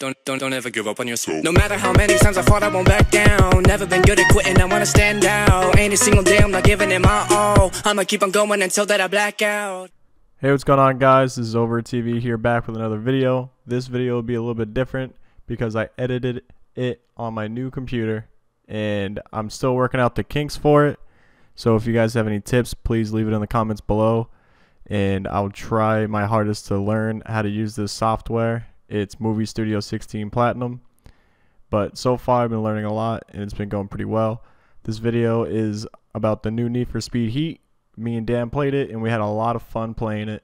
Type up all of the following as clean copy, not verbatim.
Don't ever give up on yourself. No matter how many times I fought, I won't back down. Never been good at quitting, I wanna stand out. Any single day I'm not giving it my all. I'ma keep on going until that I black out. Hey, what's going on, guys? This is OverTV here, back with another video. This video will be a little bit different because I edited it on my new computer and I'm still working out the kinks for it. So if you guys have any tips, please leave it in the comments below and I'll try my hardest to learn how to use this software. It's Movie Studio 16 Platinum, but so far I've been learning a lot and it's been going pretty well. This video is about the new Need for Speed Heat. Me and Dan played it and we had a lot of fun playing it,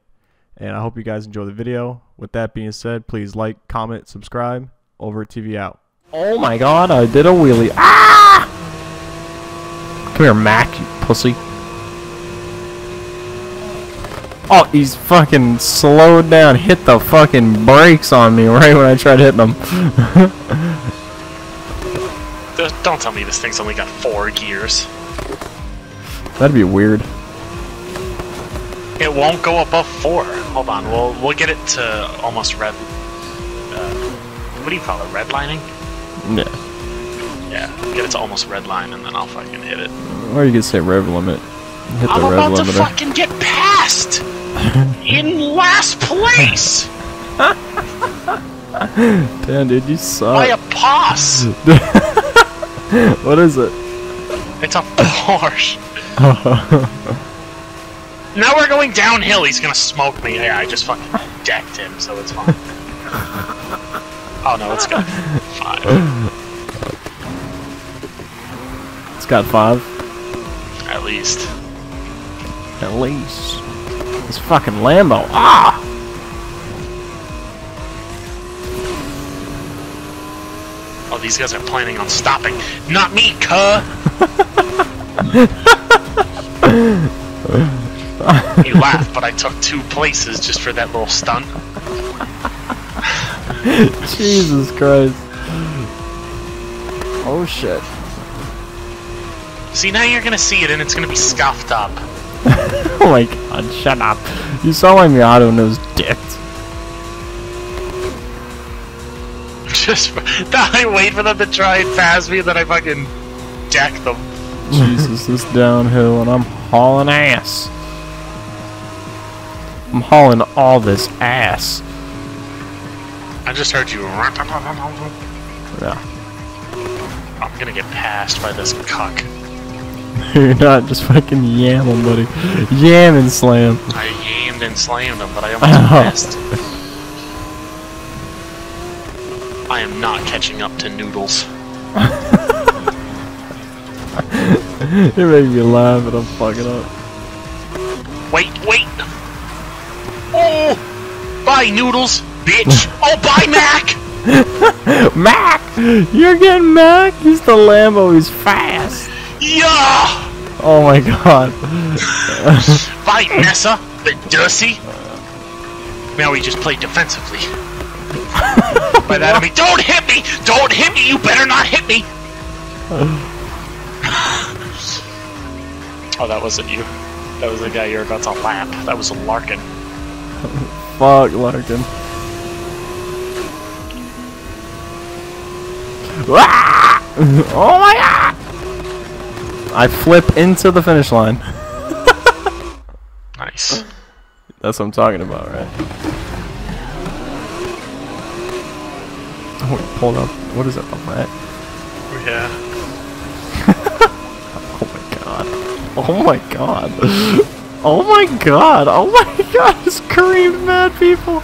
and I hope you guys enjoy the video. With that being said, please like, comment, subscribe. OverTV out. Oh my god, I did a wheelie. Ah! Come here, Mac, you pussy. Oh, he's fucking slowed down, hit the fucking brakes on me right when I tried hitting him. Don't tell me this thing's only got 4 gears. That'd be weird. It won't go above 4. Hold on, we'll get it to almost red. What do you call it, redlining? Yeah. Yeah, we'll get it to almost redline and then I'll fucking hit it. Or you could say rev limit. Hit the red limiter. I'm about to fucking get passed! In last place! Damn, dude, you suck. By a pass! What is it? It's a Porsche. Now we're going downhill, he's gonna smoke me. Yeah, I just fucking decked him, so it's fine. Oh no, it's got 5. It's got 5? At least. At least. This fucking Lambo. Ah! Oh, these guys are planning on stopping. Not me, cuh! He laughed, but I took 2 places just for that little stunt. Jesus Christ. Oh shit. See, now you're gonna see it and it's gonna be scuffed up. Oh my god, shut up. You saw my Miata and it was dicked. Just I wait for them to try and pass me and then I fucking jack them. Jesus, this downhill and I'm hauling ass. I'm hauling all this ass. I just heard you. Yeah. I'm gonna get passed by this cuck. You're not, just fucking yam him, buddy. Yam and slam. I yammed and slammed him, but I almost missed. I am not catching up to noodles. You're making me laugh and I'm fucking up. Wait, wait! Oh! Bye, noodles, bitch! Oh, bye, Mac! Mac! You're getting Mac! He's the Lambo, he's fast! Yeah! Oh my god. Bye, Nessa, the Dussy. Now we just play defensively. By that I mean, don't hit me! Don't hit me! You better not hit me! Oh, that wasn't you. That was the guy you were about to lap. That was Larkin. Fuck, Larkin. Oh my god! I flip into the finish line. Nice. That's what I'm talking about, right? Oh, pulled up. What is that? Oh, right? Yeah. Oh my god. Oh my god. Oh my god. Oh my god. It's Kareem, mad people.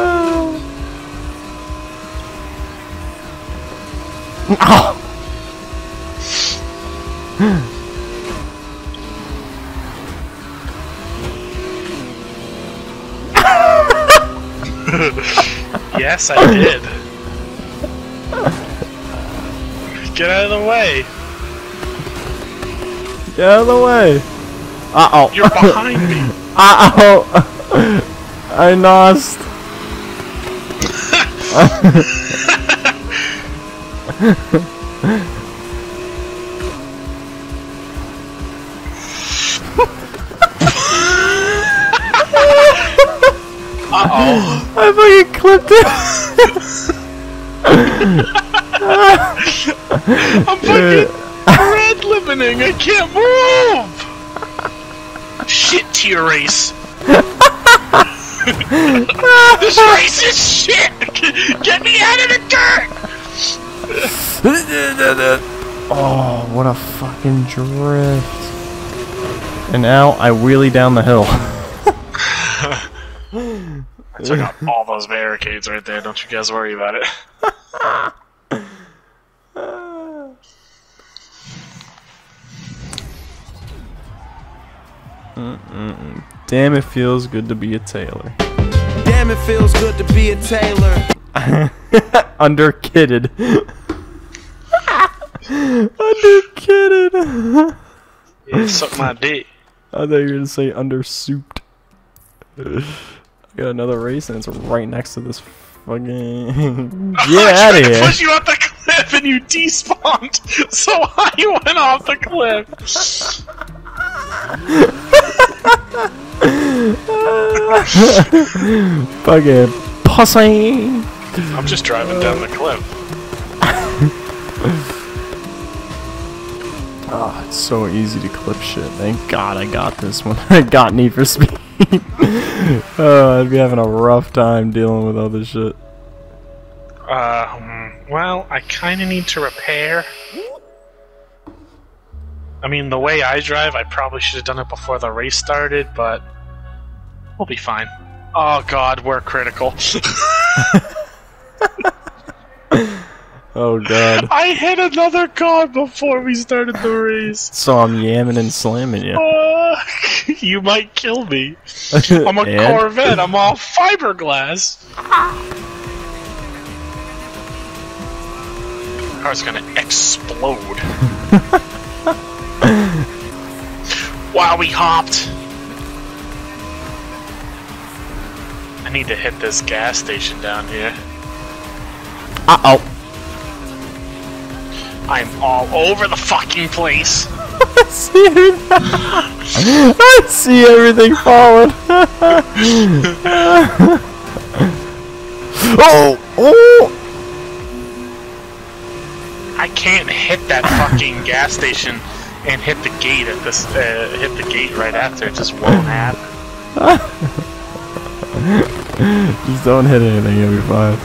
Oh. Yes, I did. Get out of the way. Get out of the way. Uh oh. You're behind me. Uh oh. I lost. Uh-oh. I fucking clipped it. I'm fucking red limiting. I can't move. Shit tier race. This race is shit. Get me out of the dirt. Oh, what a fucking drift. And now I wheelie down the hill. I took out all those barricades right there, don't you guys worry about it. Damn, it feels good to be a tailor. Damn, it feels good to be a tailor. Underkidded. Underkidded. Yeah, suck my dick. I thought you were gonna say undersouped. Got another race and it's right next to this fucking. Get out of here! I pushed you off the cliff and you despawned, so I went off the cliff. Fucking pussy! I'm just driving down the cliff. Ah, oh, it's so easy to clip shit. Thank God I got this one. I got Need for Speed. I'd be having a rough time dealing with all this shit. Well, I kind of need to repair. I mean, the way I drive, I probably should have done it before the race started, but we'll be fine. Oh God, we're critical. Oh God. I hit another car before we started the race. So I'm yamming and slamming you. You might kill me. I'm a Corvette. I'm all fiberglass. Car's gonna explode. Wow, we hopped. I need to hit this gas station down here. Uh oh. I'm all over the fucking place. I see everything falling. Oh! I can't hit that fucking gas station and hit the gate at this. Hit the gate right after. It just won't happen. Just don't hit anything. You'll be fine.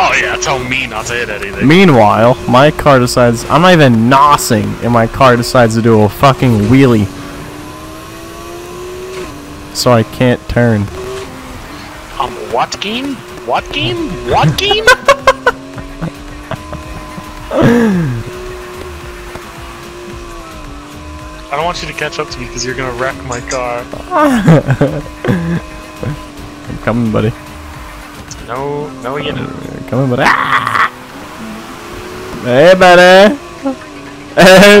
Oh yeah, tell me not to hit anything. Meanwhile, my car decides, I'm not even nossing, and my car decides to do a fucking wheelie. So I can't turn. What game? What game? What game? I don't want you to catch up to me because you're gonna wreck my car. I'm coming, buddy. No, no, you know. Come on, buddy. Ah! Hey, buddy. Hey,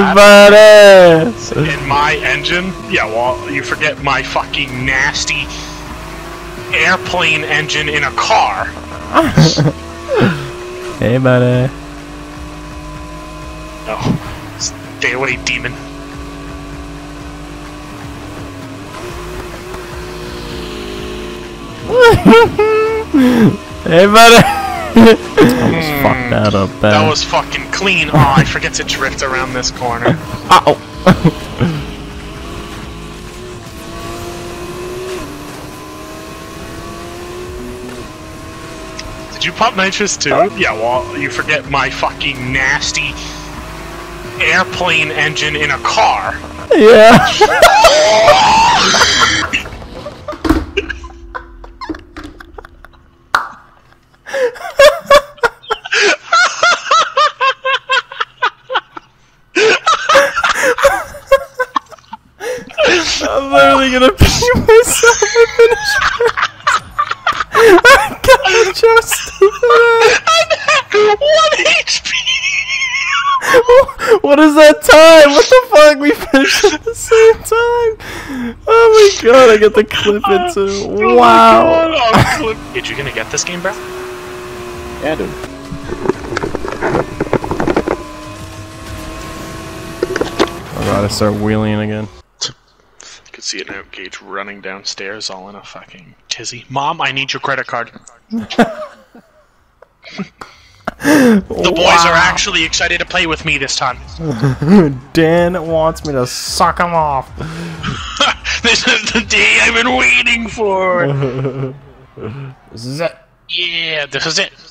buddy. In my engine? Yeah, well, you forget my fucking nasty airplane engine in a car. Hey, buddy. No. Stay away, demon. Hey, buddy! I almost fucked that up, bad. That was fucking clean. Oh, I forget to drift around this corner. Uh-oh. Did you pop nitrous too? Yeah, well, you forget my fucking nasty airplane engine in a car. Yeah. I'm literally gonna pee myself and finish. I got just. I'm at 1 HP. What is that time? What the fuck? We finished at the same time. Oh my god! I got the clip in too. Wow. Oh Did you gonna get this game, bro? Yeah, dude. I gotta start wheeling again. I could see an outgauge running downstairs all in a fucking Kizzy. Mom, I need your credit card. The boys are actually excited to play with me this time. Dan wants me to suck him off. This is the day I've been waiting for. This is it. Yeah, this is it.